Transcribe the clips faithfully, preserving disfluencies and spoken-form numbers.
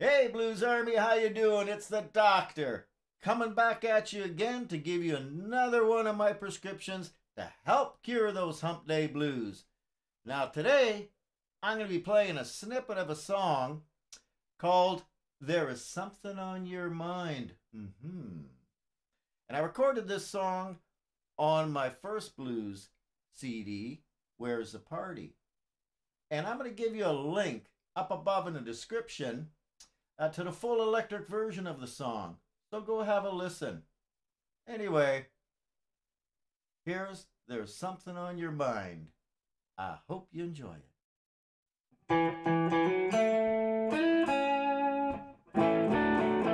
Hey Blues Army, how you doing? It's the doctor coming back at you again to give you another one of my prescriptions to help cure those hump day blues. Now today I'm going to be playing a snippet of a song called There Is Something on Your Mind. Mm-hmm. And I recorded this song on my first blues C D, Where's the Party? And I'm going to give you a link up above in the description Uh, to the full electric version of the song. So go have a listen. Anyway, here's There's Something on Your Mind. I hope you enjoy it.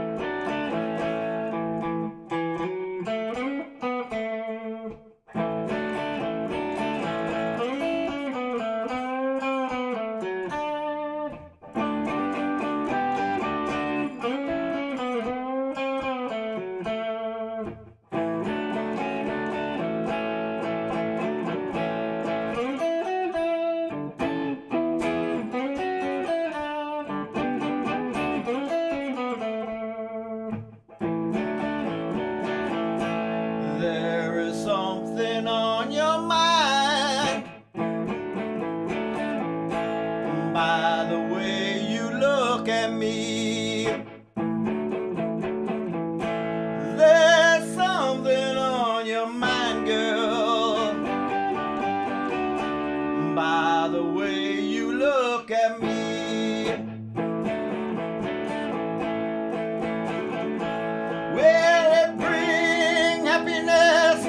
Something on your mind, by the way you look at me. There's something on your mind, girl, by the way you look at me. Will it bring happiness?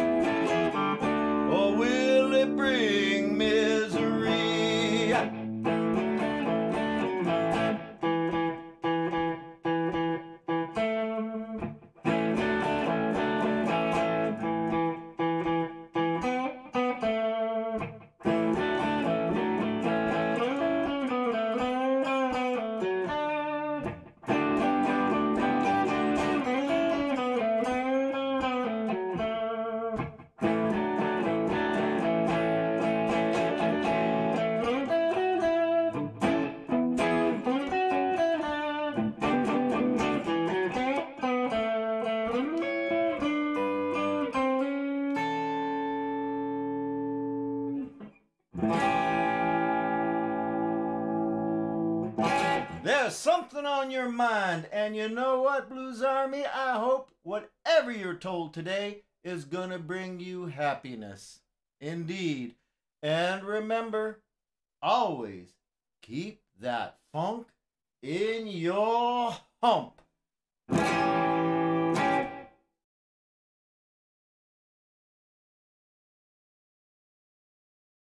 There's something on your mind, and you know what, Blues Army? I hope whatever you're told today is gonna bring you happiness. Indeed. And remember, always keep that funk in your hump.